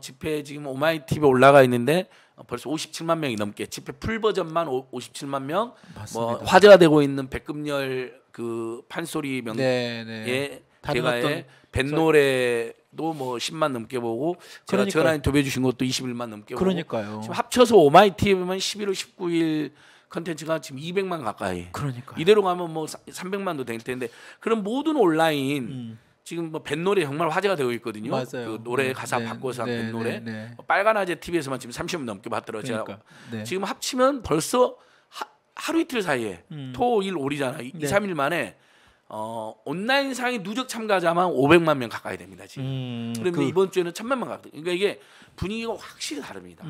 집회 지금 오마이tv 올라가 있는데 벌써 57만 명이 넘게 집회 풀 버전만 57만 명, 맞습니다. 뭐 화제가 되고 있는 백금열 그 판소리 명예 대가의 뱃노래도 뭐 10만 넘게 보고 제가 전화 인터뷰해 주신 것도 21만 넘게 보고, 그러니까요. 지금 합쳐서 오마이tv만 11월 19일 컨텐츠가 지금 200만 가까이. 그러니까 이대로 가면 뭐 300만도 될 텐데, 그럼 모든 온라인 지금 뭐 뱃노래 정말 화제가 되고 있거든요. 맞아요. 그 노래 가사 바꿔서 한 뱃노래. 빨간아재 TV에서만 지금 30분 넘게 봤더라고요. 그러니까. 네. 지금 합치면 벌써 하루 이틀 사이에 토, 일, 오리잖아. 2, 3일 만에 온라인 상의 누적 참가자만 500만 명 가까이 됩니다. 지금. 그런데 이번 주에는 1000만 명 가까이. 그러니까 이게 분위기가 확실히 다릅니다.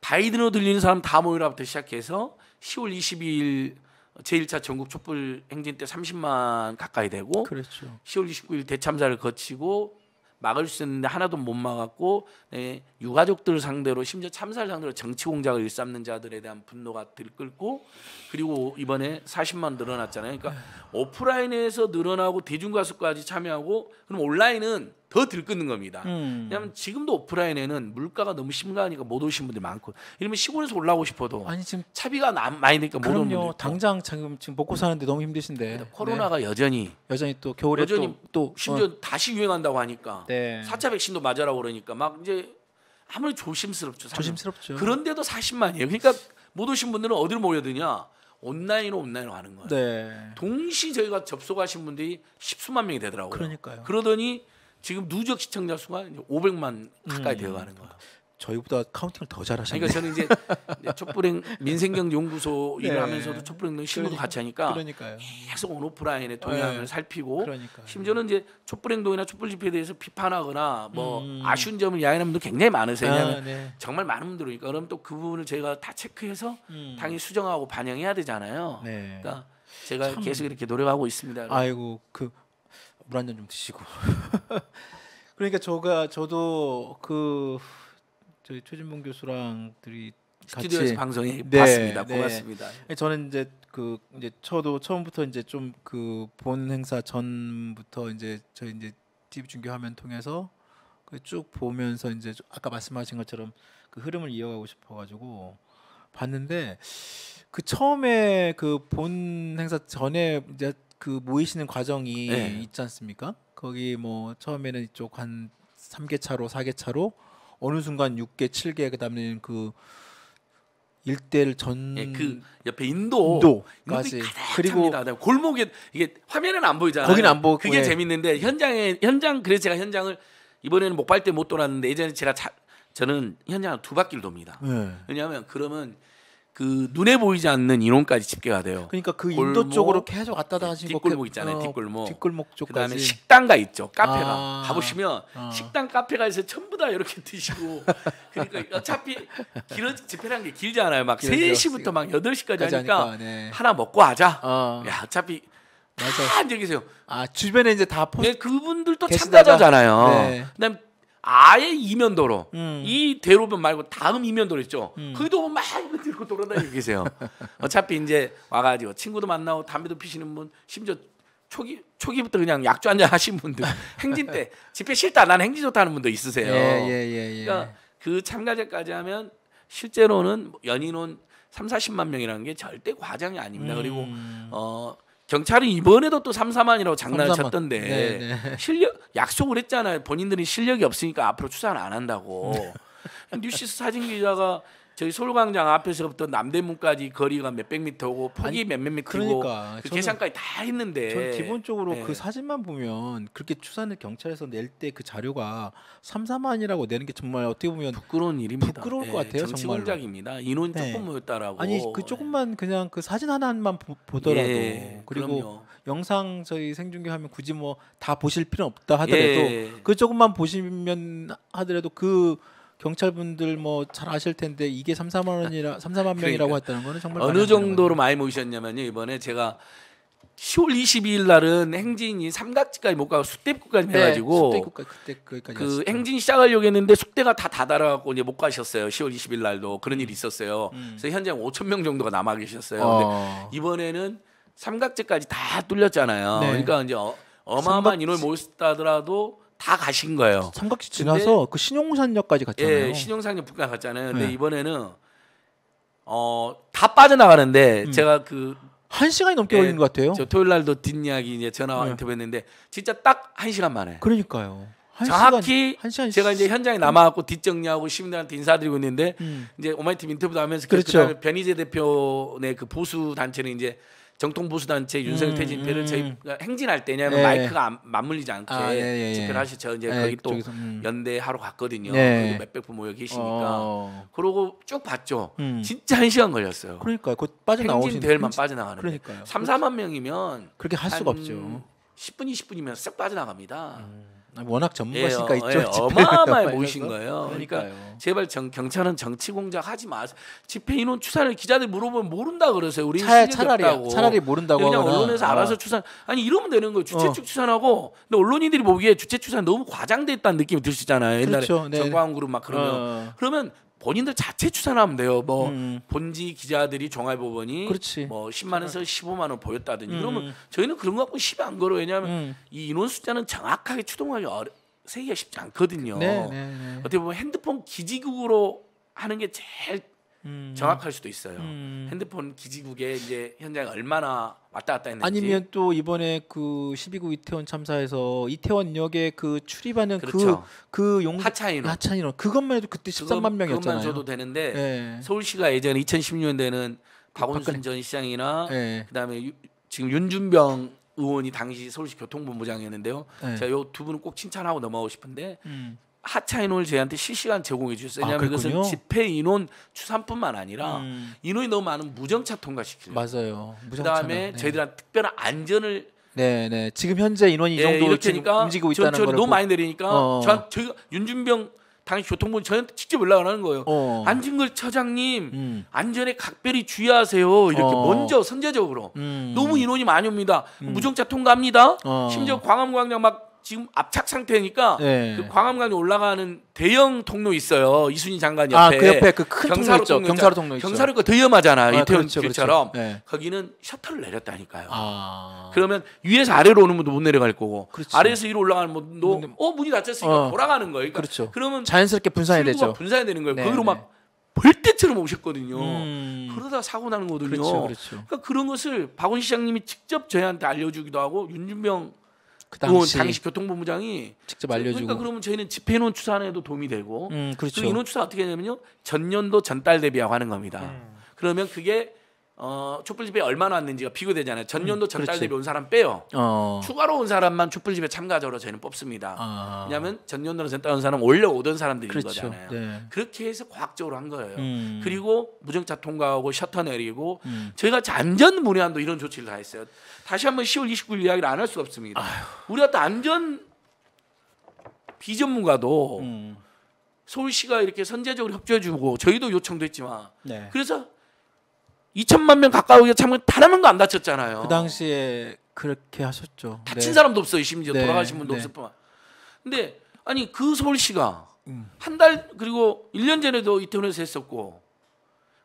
바이든으로 들리는 사람 다 모이라부터 시작해서 10월 22일 제1차 전국 촛불 행진 때 30만 가까이 되고, 그렇죠. 10월 29일 대참사를 거치고 막을 수 있는데 하나도 못 막았고, 유가족들 상대로 심지어 참사를 상대로 정치 공작을 일삼는 자들에 대한 분노가 들끓고, 그리고 이번에 40만 늘어났잖아요. 그러니까 오프라인에서 늘어나고 대중가수까지 참여하고, 그럼 온라인은 더 들끓는 겁니다. 왜냐하면 지금도 오프라인에는 물가가 너무 심각하니까 못 오신 분들이 많고, 이러면 시골에서 올라오고 싶어도 아니 지금 차비가 많이 되니까 못 오는 분들. 당장 지금 먹고 사는데 너무 힘드신데 코로나가 여전히 또 겨울에 여전히 또 심지어 다시 유행한다고 하니까 4차 백신도 맞으라고 그러니까 막 이제 아무리 조심스럽죠. 조심스럽죠. 그런데도 40만이에요. 그러니까 못 오신 분들은 어디로 모여드냐? 온라인으로 가는 거예요. 동시 저희가 접속하신 분들이 10수만 명이 되더라고요. 그러니까요. 그러더니 지금 누적 시청자 수가 500만 가까이 되어가는 거예요. 저희보다 카운팅을 더 잘하시네요. 그러니까 저는 이제 촛불행 민생경제연구소 일을 하면서도 촛불행동 실무도 같이 하니까 계속 온오프라인의 동향을 살피고, 심지어는 이제 촛불행동이나 촛불집회에 대해서 비판하거나 뭐 아쉬운 점을 야인하는 분도 굉장히 많으세요. 정말 많은 분들이니까. 그럼 또 그 부분을 저희가 다 체크해서 당연히 수정하고 반영해야 되잖아요. 그러니까 제가 계속 이렇게 노력하고 있습니다. 아이고 물 한 잔 좀 드시고. 그러니까 저도 그 저희 최진봉 교수랑들이 스튜디오에서 방송에 봤습니다. 고맙습니다. 저는 이제 저도 처음부터 이제 좀 본 행사 전부터 이제 저희 이제 TV 중계화면 통해서 쭉 보면서 이제 아까 말씀하신 것처럼 그 흐름을 이어가고 싶어가지고 봤는데, 그 처음에 본 행사 전에 이제 모이시는 과정이 있지 않습니까? 거기 뭐 처음에는 이쪽 한 3개 차로 4개 차로, 어느 순간 6개 7개, 그다음에는 그 일대를 그 옆에 인도까지, 그리고 골목에 이게 화면에는 안 보이잖아요. 거기는 안 보고 그게 재밌는데 현장에 그래서 제가 현장을 이번에는 못 갈 때 못 돌았는데, 예전에 저는 현장을 2바퀴를 돕니다. 왜냐하면 그러면 눈에 보이지 않는 인원까지 집계가 돼요. 그러니까 인도 쪽으로 계속 왔다다 하신 거, 뒷골목 있잖아요. 뒷골목 쪽까지. 그다음에 식당가 있죠. 카페가. 가보시면 식당 카페가 있어서 전부 다 이렇게 드시고. 그러니까 어차피 집회라는 게 길지 않아요. 막 3시부터 막 8시까지 하니까 하나 먹고 하자. 야, 어차피 다 앉아 계세요. 주변에 이제 다 그분들도 참가자잖아요. 그다음에 아예 이면도로, 이 대로변 말고 다음 이면도로 있죠. 거기도 막 이거 들고 돌아다니고 계세요. 어차피 이제 와가지고 친구도 만나고 담배도 피시는 분, 심지어 초기부터 그냥 약주 한잔 하신 분들, 행진 때 집회 싫다 나는 행진 좋다는 분도 있으세요. 그러니까 그 참가자까지 하면 실제로는 연인원 3, 40만 명이라는 게 절대 과장이 아닙니다. 그리고 경찰이 이번에도 또 3-4만이라고 장난을 쳤던데, 실력 약속을 했잖아요. 본인들이 실력이 없으니까 앞으로 추산을 안 한다고. 뉴시스 사진 기자가 저희 서울광장 앞에서부터 남대문까지 거리가 몇백 미터고 폭이 몇몇 미터고 그 계산까지 다 했는데, 저는 기본적으로 그 사진만 보면 그렇게 추산을 경찰에서 낼 때 그 자료가 3-4만이라고 내는 게 정말 어떻게 보면 부끄러운 일입니다. 부끄러울 것 같아요. 정치 공작입니다. 인원 조금 모였다라고. 아니 그 조금만 그냥 그 사진 하나만 보더라도 그리고 영상 저희 생중계하면 굳이 뭐 다 보실 필요는 없다 하더라도 그 조금만 보시면 하더라도 그 경찰분들 뭐 잘 아실 텐데 이게 3-4만 명이라고 했다는 거는 정말 어느 정도로 많이 모이셨냐면요, 이번에 제가 10월 22일 날은 행진이 삼각지까지 못 가고 숫대입구까지 해가지고 그 행진 시작하려고 했는데 숫대가 다 닫아갖고 이제 못 가셨어요. 10월 20일 날도 그런 일이 있었어요. 그래서 현장 5,000명 정도가 남아 계셨어요. 근데 이번에는 삼각지까지 다 뚫렸잖아요. 그러니까 이제 어마어마한 인원을 모였다더라도 다 가신 거예요. 삼각지 지나서 그 신용산역까지 갔잖아요. 예, 신용산역 북가 갔잖아요. 근데 이번에는 다 빠져나가는데 제가 그 1시간이 넘게 걸린 것 같아요. 저 토요일 날도 뒷이야기 이제 전화와 인터뷰했는데 진짜 딱 1시간 만에. 그러니까요. 정확히 1시간. 제가 이제 현장에 남아갖고 뒷정리하고 시민들한테 인사드리고 있는데 이제 오마이tv 인터뷰도 하면서 그다음에 변희재 대표의 그 보수 단체는 이제 정통 보수 단체 윤석열 퇴진표를 저희가 행진할 때냐면 마이크가 맞물리지 않게 집회를 하셔서 이제 거기 또 연대하러 갔거든요. 그리고 몇백 분 모여 계시니까 그러고 쭉 봤죠. 진짜 1시간 걸렸어요. 그러니까 곧 빠져나오신 행진 대회만 빠져나가는. 그러니까요. 3~4만 명이면 그렇게 할 수가 없죠. 10분 20분이면 쓱 빠져나갑니다. 워낙 전문가시니까 있죠. 어마어마해 보이신 거예요. 그러니까 제발 경찰은 정치 공작 하지 마세요. 집회 인원 추산을 기자들 물어보면 모른다 그러세요. 우리 차라리 모른다고 그냥 하거나. 언론에서 알아서 추산. 아니 이러면 되는 거예요. 주최측 추산하고. 근데 언론인들이 보기에 주최 추산 너무 과장됐다는 느낌이 드시잖아요. 옛날에 그렇죠. 정광훈 그룹 막 그러면. 그러면 본인들 자체 추산하면 돼요. 뭐 본지 기자들이 종합보본이 뭐 10만에서 15만 원 보였다든지. 그러면 저희는 그런 거 갖고 10이 안 걸어요. 왜냐하면 이 인원 숫자는 정확하게 추동하기 세기가 쉽지 않거든요. 어떻게 보면 핸드폰 기지국으로 하는 게 제일 정확할 수도 있어요. 핸드폰 기지국에 이제 현장에 얼마나 왔다 갔다 했는지. 아니면 또 이번에 그 12구 이태원 참사에서 이태원역에 그 출입하는 그 용 하차인원 그것만 해도 그때 13만 명이었잖아요. 그것만 줘도 되는데 서울시가 예전에 2016년에는 박원순 전 시장이나 그다음에 지금 윤준병 의원이 당시 서울시 교통본부장이었는데요. 제가 요 두 분은 꼭 칭찬하고 넘어가고 싶은데 하차 인원을 저희한테 실시간 제공해 주셨어요. 왜냐하면 이것은 집회 인원 추산뿐만 아니라 인원이 너무 많은 무정차 통과시키려고. 맞아요. 그다음에 저희들한테 특별한 안전을 지금 현재 인원이 이 정도로 움직이고 있다는 거라고. 너무 많이 내리니까 저희가 윤준병 당시 교통부 저한테 직접 연락을 하는 거예요. 안진걸 처장님 안전에 각별히 주의하세요. 이렇게 먼저 선제적으로. 너무 인원이 많이 옵니다. 무정차 통과합니다. 심지어 광화문광장 막 지금 압착 상태니까 그 광화문까지 올라가는 대형 통로 있어요. 이순희 장관 옆에. 그 옆에 그 큰 통로 있죠. 경사로 통로 있죠. 경사로가 더 위험하잖아. 이태원 길처럼. 거기는 셔터를 내렸다니까요. 그러면 위에서 아래로 오는 분도 못 내려갈 거고 아래에서 위로 올라가는 분도 문이 닫혔으니까 돌아가는 거예요. 그러니까 그러면 자연스럽게 분산이 되죠. 분산이 되는 거예요. 거기로 막 벌떼처럼 오셨거든요. 그러다 사고 나는 거거든요. 그러니까 그런 것을 박원순 시장님이 직접 저희한테 알려주기도 하고 윤준병 그 당시 교통본부장이 직접 알려주고. 그러니까 그러면 저희는 집회인원 추산에도 도움이 되고 그 인원 추산 어떻게 하냐면요 전년도 전달 대비하고 하는 겁니다. 그러면 그게 촛불집회 얼마나 왔는지가 비교되잖아요. 전년도 전달 대비 온 사람 빼요. 추가로 온 사람만 촛불집회 참가자로 저희는 뽑습니다. 왜냐하면 전년도로 전달 온 사람 원래 오던 사람들인 거잖아요. 그렇게 해서 과학적으로 한 거예요. 그리고 무정차 통과하고 셔터 내리고 저희가 안전 문외한도 이런 조치를 다 했어요. 다시 한번 10월 29일 이야기를 안 할 수가 없습니다. 우리가 또 안전 비전문가도 서울시가 이렇게 선제적으로 협조해주고 저희도 요청도 했지만 그래서 2천만 명 가까이 참가 단 한 명도 안 다쳤잖아요. 그 당시에 그렇게 하셨죠. 다친 사람도 없어요. 심지어 돌아가신 분도 없을 뿐만. 근데 아니 그 서울시가 한 달 그리고 1년 전에도 이태원에서 했었고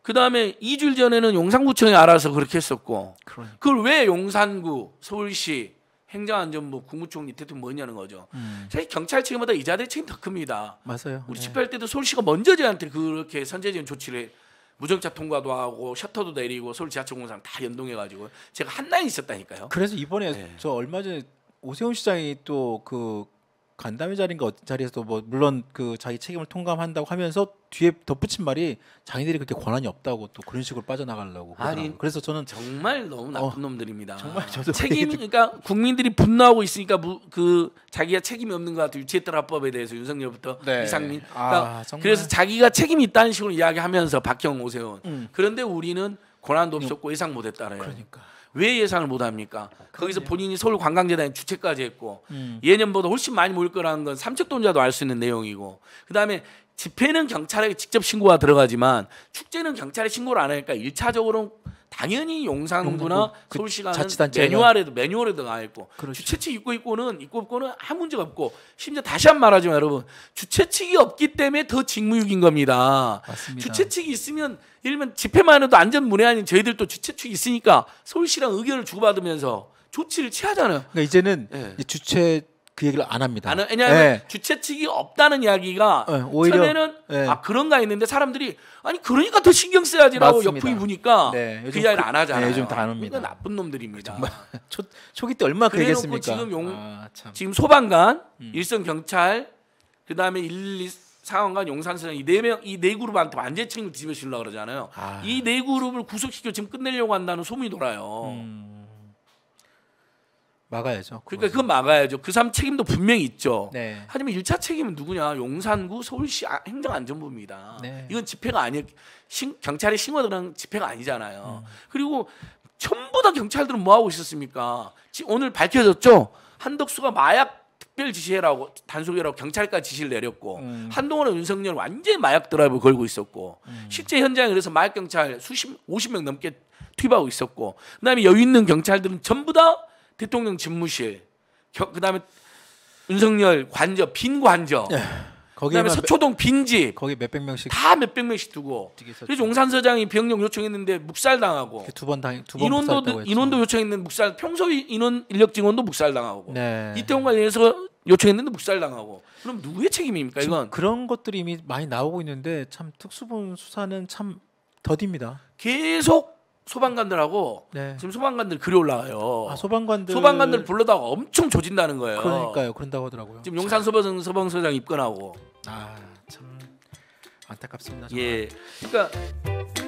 그 다음에 2주일 전에는 용산구청이 알아서 그렇게 했었고 그걸 왜 용산구, 서울시, 행정안전부, 국무총리, 대통령 뭐냐는 거죠. 사실 경찰 측임보다 이 자들 책임 더 큽니다. 맞아요. 우리 집회할 때도 서울시가 먼저 저한테 그렇게 선제적인 조치를 무정차 통과도 하고 셔터도 내리고 서울 지하철 공사랑 다 연동해가지고 제가 한라인 있었다니까요. 그래서 이번에 저 얼마 전에 오세훈 시장이 또 그 간담회 자리인가 어떤 자리에서도 뭐 물론 그 자기 책임을 통감한다고 하면서 뒤에 덧붙인 말이 자기들이 그렇게 권한이 없다고 또 그런 식으로 빠져나가려고. 아니 그래서 저는 정말 너무 나쁜 놈들입니다. 정말 저도 책임 그러니까 국민들이 분노하고 있으니까 그 자기가 책임이 없는 것 같아요. 유치했던 합법에 대해서 윤석열부터 이상민. 그러니까 그래서 자기가 책임이 있다는 식으로 이야기하면서 박형 오세훈. 그런데 우리는 권한도 없었고 예상 못했다래요. 그러니까. 왜 예상을 못합니까? 거기서 본인이 서울관광재단의 주체까지 했고 예년보다 훨씬 많이 모일 거라는 건 삼척돈자도 알 수 있는 내용이고 그다음에 집회는 경찰에게 직접 신고가 들어가지만 축제는 경찰에 신고를 안 하니까 1차적으로는 당연히 용산구나 서울시가 매뉴얼에도 나와 있고 주최측 있고는 아무 문제가 없고 심지어 다시 한번 말하지만 여러분 주최측이 없기 때문에 더 직무유기인 겁니다. 주최측이 있으면 예를 들면 집회만 해도 안전문외한인 저희들도 주최측이 있으니까 서울시랑 의견을 주고받으면서 조치를 취하잖아요. 그러니까 이제는 주최 그 얘기를 안 합니다. 왜냐하면 주최 측이 없다는 이야기가 오히려 처음에는 아 그런가 했는데 사람들이 아니 그러니까 더 신경 써야지라고 옆구리 부니까 그 이야기를 안 하잖아요. 네, 요즘 다 안 합니다. 나쁜 놈들입니다. 정말 초기 때 얼마나 그 얘기했습니까? 지금 소방관, 일선 경찰, 그 다음에 112 상원관, 용산서장 이 네 명, 이 네 그룹한테 완전 책임을 뒤집어 주려고 그러잖아요. 이 네 그룹을 구속시켜 지금 끝내려고 한다는 소문이 돌아요. 막아야죠. 그러니까 그건 막아야죠. 그 사람 책임도 분명히 있죠. 네. 하지만 1차 책임은 누구냐? 용산구 서울시 행정안전부입니다. 네. 이건 집회가 아니에요. 경찰이 신고들은 집회가 아니잖아요. 그리고 전부 다 경찰들은 뭐 하고 있었습니까? 오늘 밝혀졌죠. 한덕수가 마약 특별 지시해라고 단속이라고 경찰까지 지시를 내렸고 한동훈은 윤석열 완전히 마약 드라이브 걸고 있었고 실제 현장에 그래서 마약 경찰 수십 50명 넘게 투입하고 있었고 그다음에 여유 있는 경찰들은 전부 다 대통령 집무실, 그다음에 윤석열 관저, 빈 관저, 그다음에 서초동 빈집, 거기 몇백 명씩 다 몇백 명씩 두고, 그래서 용산서장이 병력 요청했는데 묵살당하고, 인원도 요청했는데 묵살, 평소 인원 인력 증원도 묵살당하고, 네. 이태원 관련해서 요청했는데 묵살당하고, 그럼 누구의 책임입니까? 이건 그런 것들이 이미 많이 나오고 있는데 참 특수본 수사는 참 더딥니다. 계속. 소방관들하고 지금 소방관들 글이 올라와요. 소방관들 불러다가 엄청 조진다는 거예요. 그러니까요. 그런다고 하더라고요. 지금 용산 소방서장 입건하고. 참 안타깝습니다. 정말. 예. 그러니까.